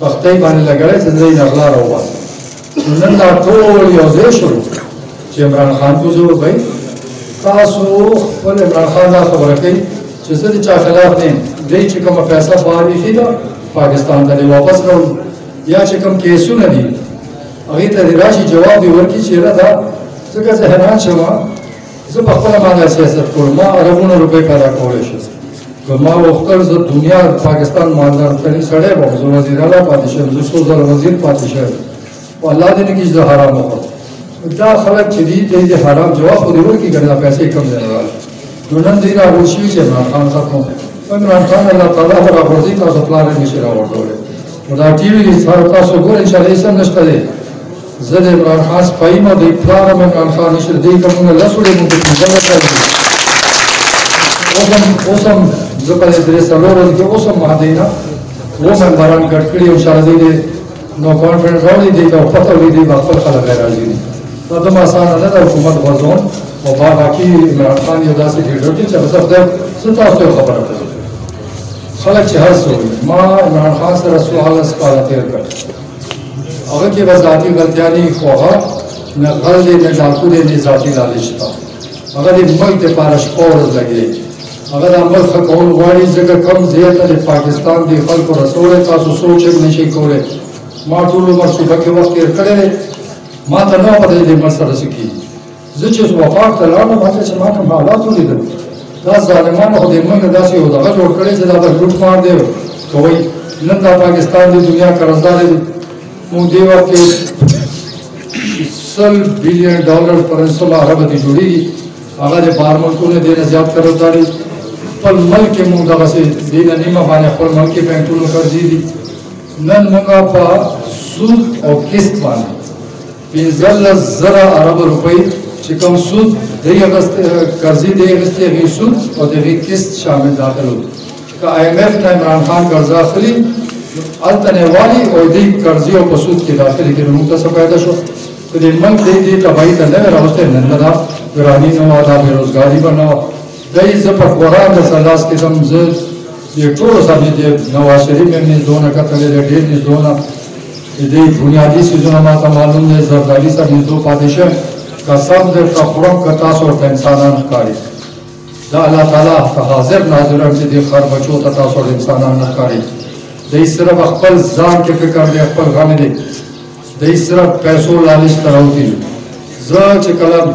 Sfăptăibanile găreți în zăi năglară o vasă. Unând la tol iozeșul, ce îmbranhan cu zău băi, casul până îmbranhan la făvrăcăi, ce se zice afelat ne, deci că mă feasa banii fida, Pakistan de leu apăs rău, ia ce cam chesiună din. Aghită de rași jawab de oricii ce era, dar să că se hănan ceva, să pă până mă găsesă, curma răvună rupe pe la coleșesă. Gama oxtar ză dunia, Pakistan mandar, tăni sădhe bă, ză văzir ala patişe, ză sozăr văzir patişe. Allah de nici ză haram oxtar. Da xalak ce dii, de haram jawab de oricii gărda, pese cam general. Nunand dira rușii ce Imran Khan satmă. Imran Khan Allah Taala hora văzir ca să plană niște la ordole. Dar TV-ul sarca să gore, înșală să năște de. Ză de Imran Khan spaima de plană Imran Khan niște de că mână lăsule mână de zălătă. Osam zăpăle dresa lor, adică osam mahadina, osam baran gătcării, înșală de no conference hall-i de că o pătă lui de văzăr xală găra zini. Dar dăm asana ne dar hukumat văzon, o bărbachi Imran Khan i-o dase ghidrătii, ce văzăr de sânta asta o xabară de. Xală ce hăr sui, ma Imran Khan se răsu hală săpălă tăr găt. Agă că văzătii gălteanii xoaha, ne găl de ne dalcu de ne zătii lalishta. Agă de măi te parăș orăz lăgăi. اگر امر خکون واری زګه کم زیاته د پاکستان دی خلکو رسوله تاسو سوچ نشي کوله ما ټول عمر صبح کې وخت تیر کړل ما ته نو پدې د مسله سکی زه چې وفات لاره ما ته چې ما ته حالات ولیدل دا ظالمانو خو دې موږ داسې یو دغه جوړ کړی چې دا به لوټ مار دی کوی نن دا پاکستان دی دنیا قرضدار دی مو دی ورکه سل بلین ډالر پرنسولا عرب دی جوړیږي هغه د بار ملکونه دې نه زیات قرضدار دی पर मल के मुंगा वसे दिन निमा माने पर मल के बैंक टूल कर दी नन मुंगा पा सूद और किस्त मान पिंजल जरा अरब रुपए चिकम सूद दही अगस्त कर्जी दे अगस्त ये सूद और दे किस्त शामिल दाखिल हो का आईएमएफ ने इमरान खान कर्जा खली अल्तने वाली और दे कर्जी और सूद के दाखिल के मुंगा से पैदा शो तो दे मन दे दे तबाही तने रास्ते नंदा वीरानी नो आधा बेरोजगारी बना دای زه په قران د سلاس کې کوم زه یو ټول سمې د نواز شریف مې زونه کتلې د دې زونه دې بنیادی سيزونه ما ته معلوم نه زردالي سره زو پادشه قسم د تخرب کتا سو انسانان کاری دا الله تعالی حاضر ناظر چې د خر بچو ته تاسو انسانان نه کاری دې صرف خپل ځان کې فکر دی خپل غم دی دې صرف پیسو لالچ تراوتی زه چې کلام